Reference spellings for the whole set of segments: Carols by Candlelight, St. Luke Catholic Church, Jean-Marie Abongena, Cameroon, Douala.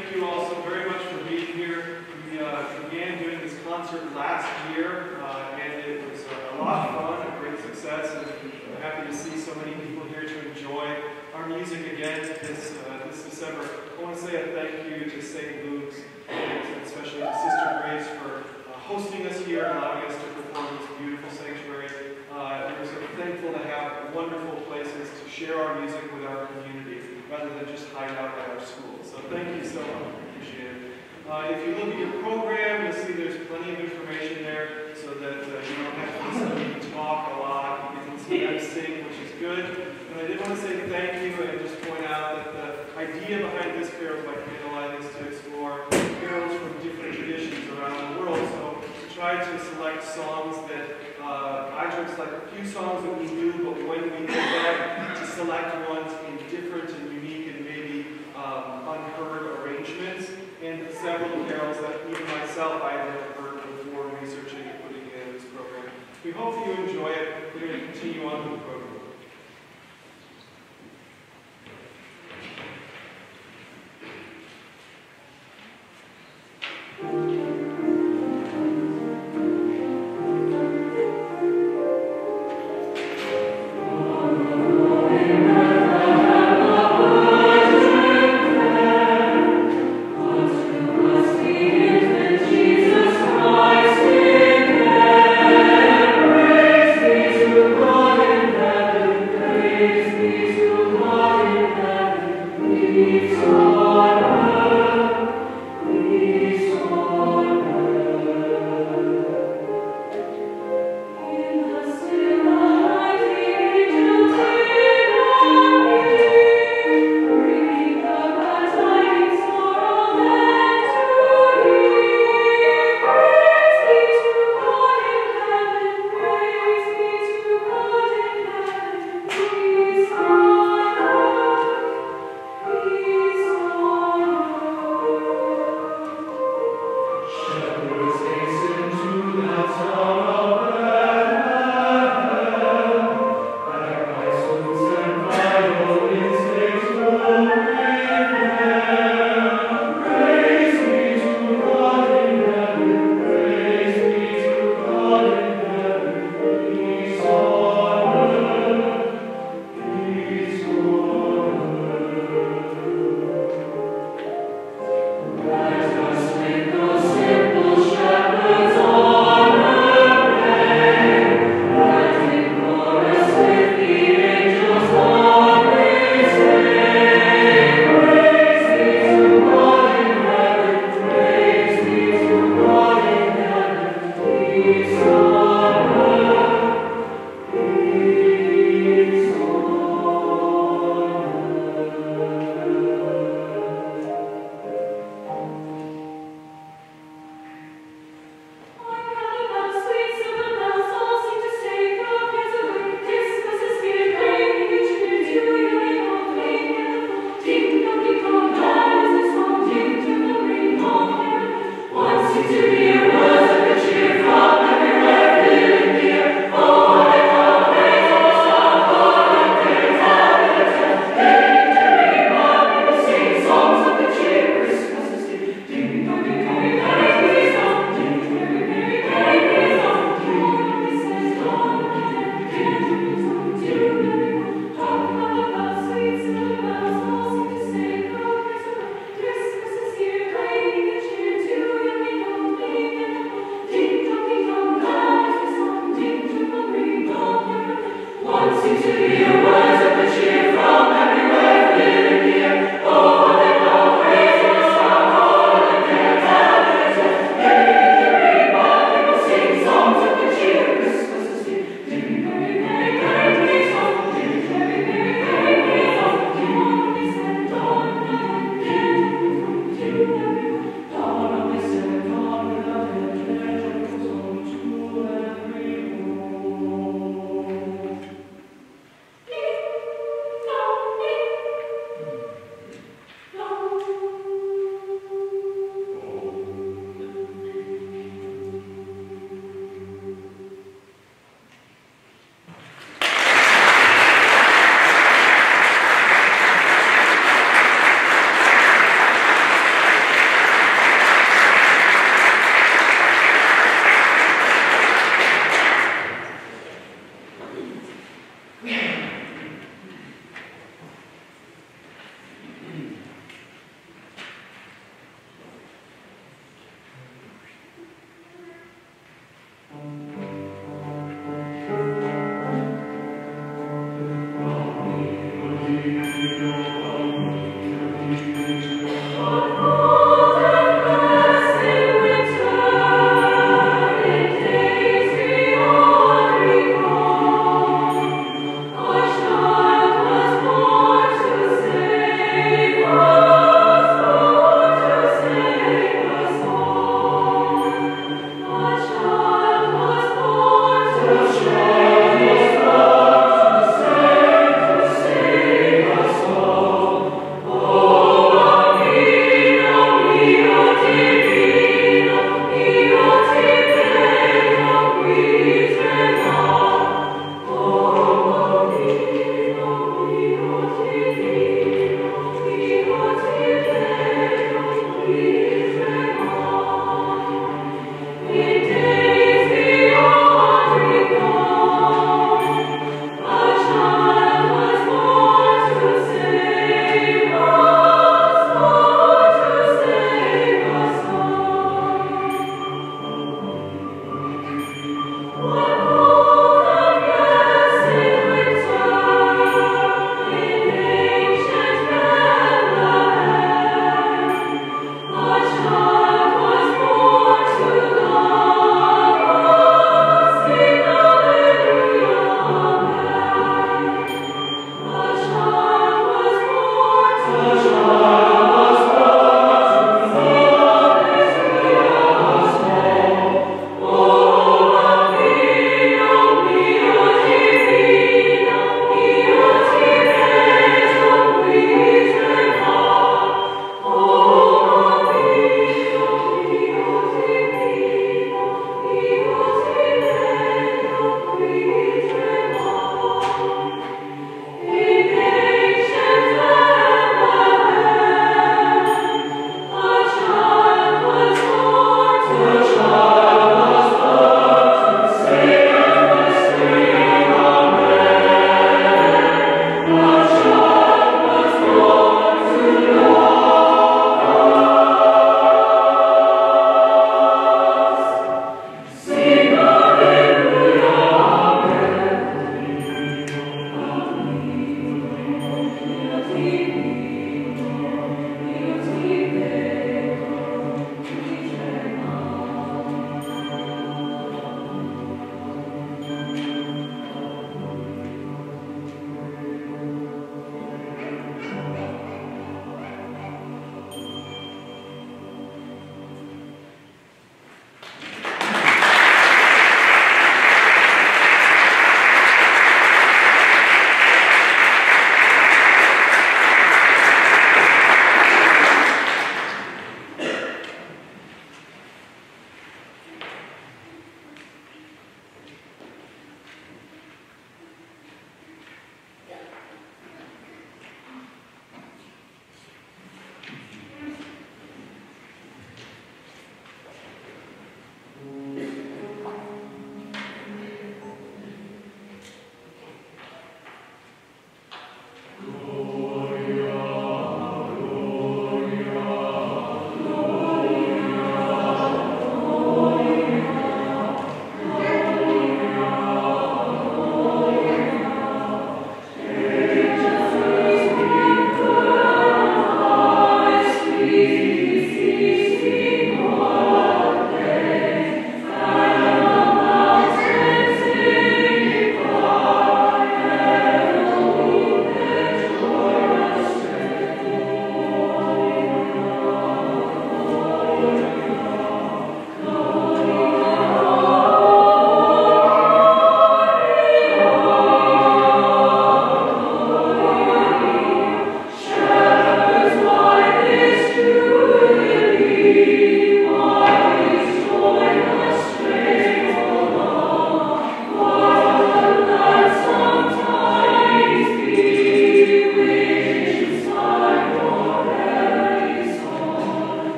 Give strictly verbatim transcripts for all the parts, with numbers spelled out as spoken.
thank you all so very much for being here. We uh, began doing this concert last year, uh, and it was uh, a lot of fun, a great success, and I'm happy to see so many people here to enjoy our music again this, uh, this December. I want to say a thank you to Saint Luke's, and especially to Sister Grace for uh, hosting us here and allowing us to perform in this beautiful sanctuary. Uh, we're so thankful to have wonderful places to share our music with our community, rather than just hide out at our school. So thank you so much, appreciate it. Uh, if you look at your program, you'll see there's plenty of information there so that uh, you don't have to listen to me talk a lot. You can see them sing, which is good. And I did want to say thank you and just point out that the idea behind this Carols by Candlelight is to explore carols from different traditions around the world. So we try to select songs that uh, I try to select a few songs that we knew, but when we did that, to select ones in different and Um, unheard arrangements, and several carols that even myself I had never heard before researching and putting in this program. We hope that you enjoy it. We're going to continue on with the program. Amen.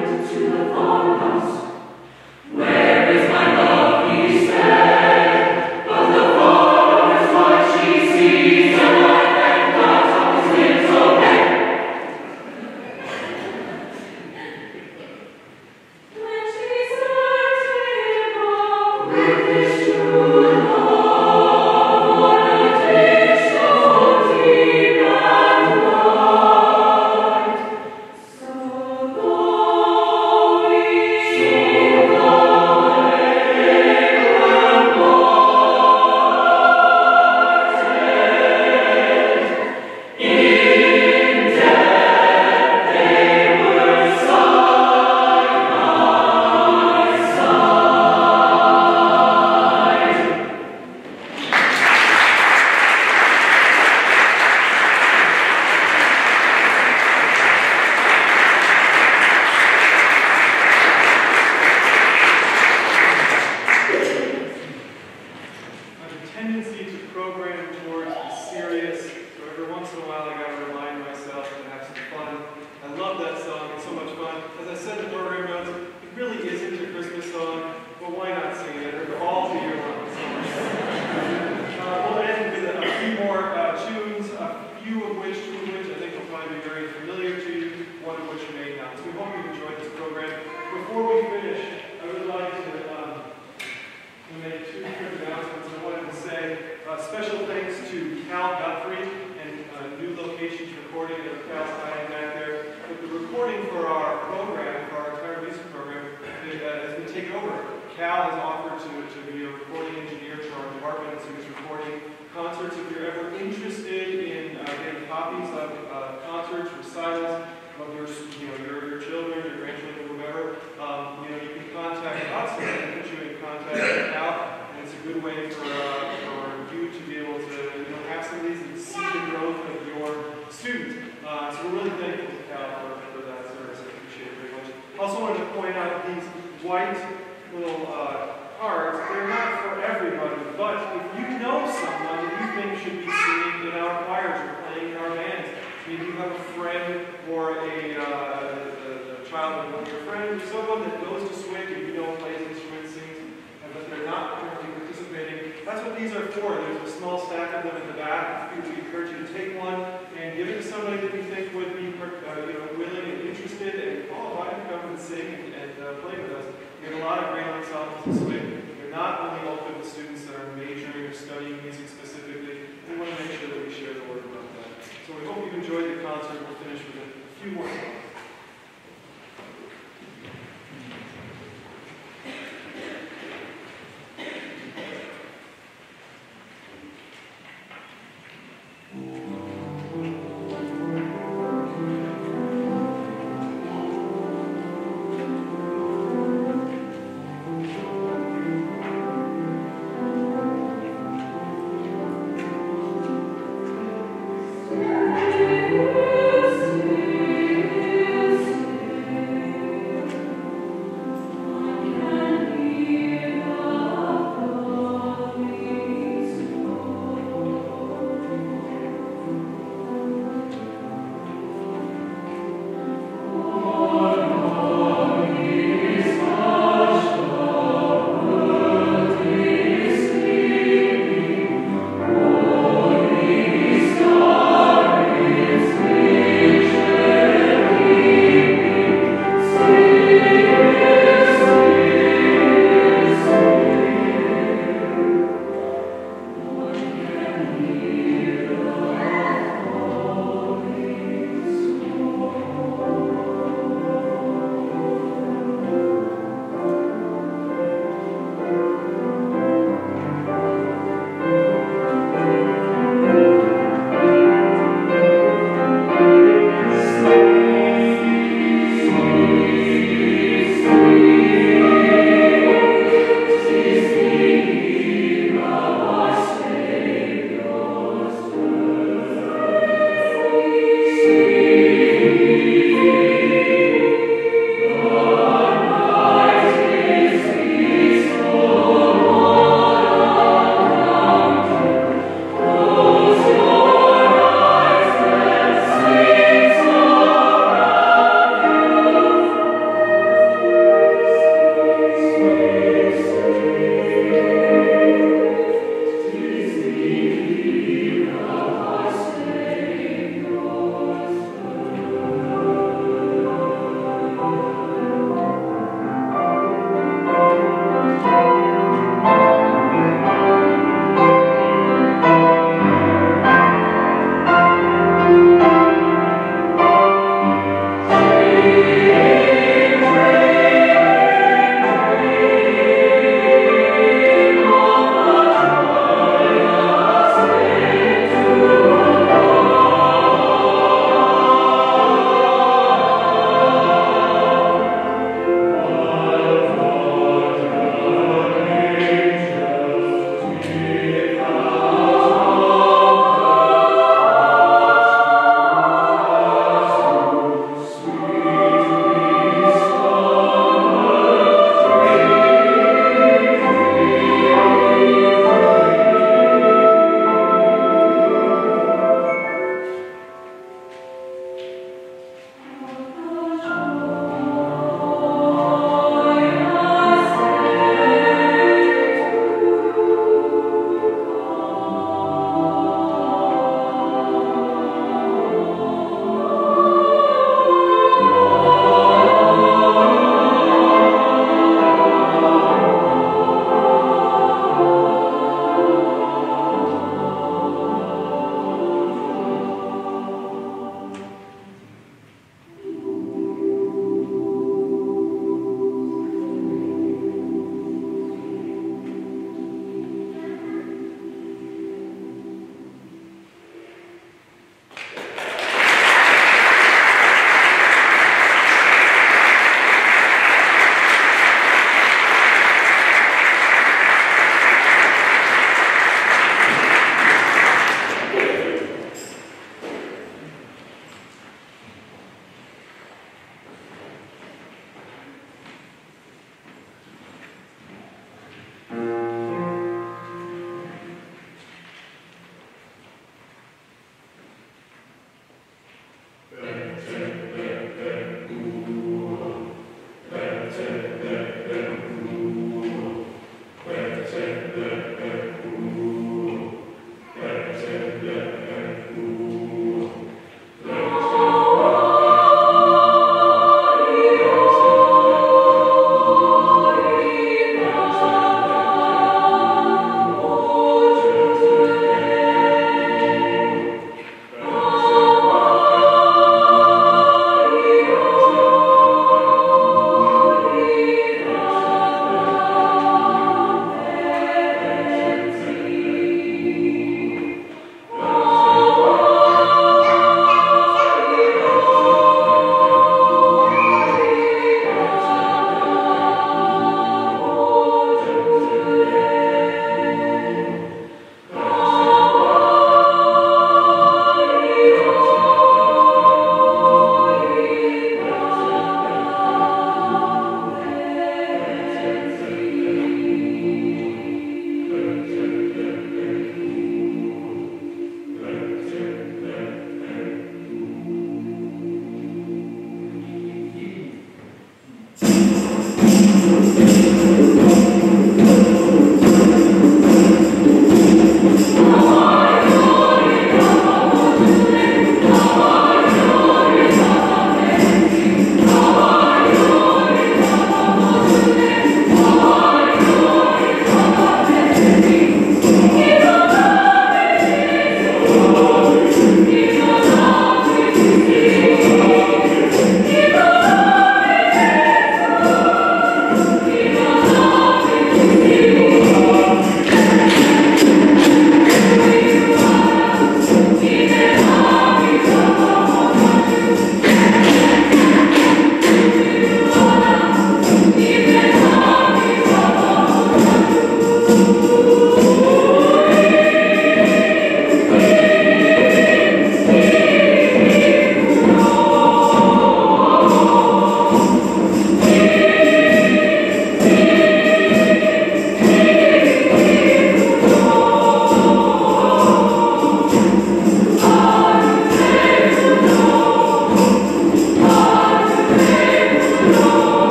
Thank you.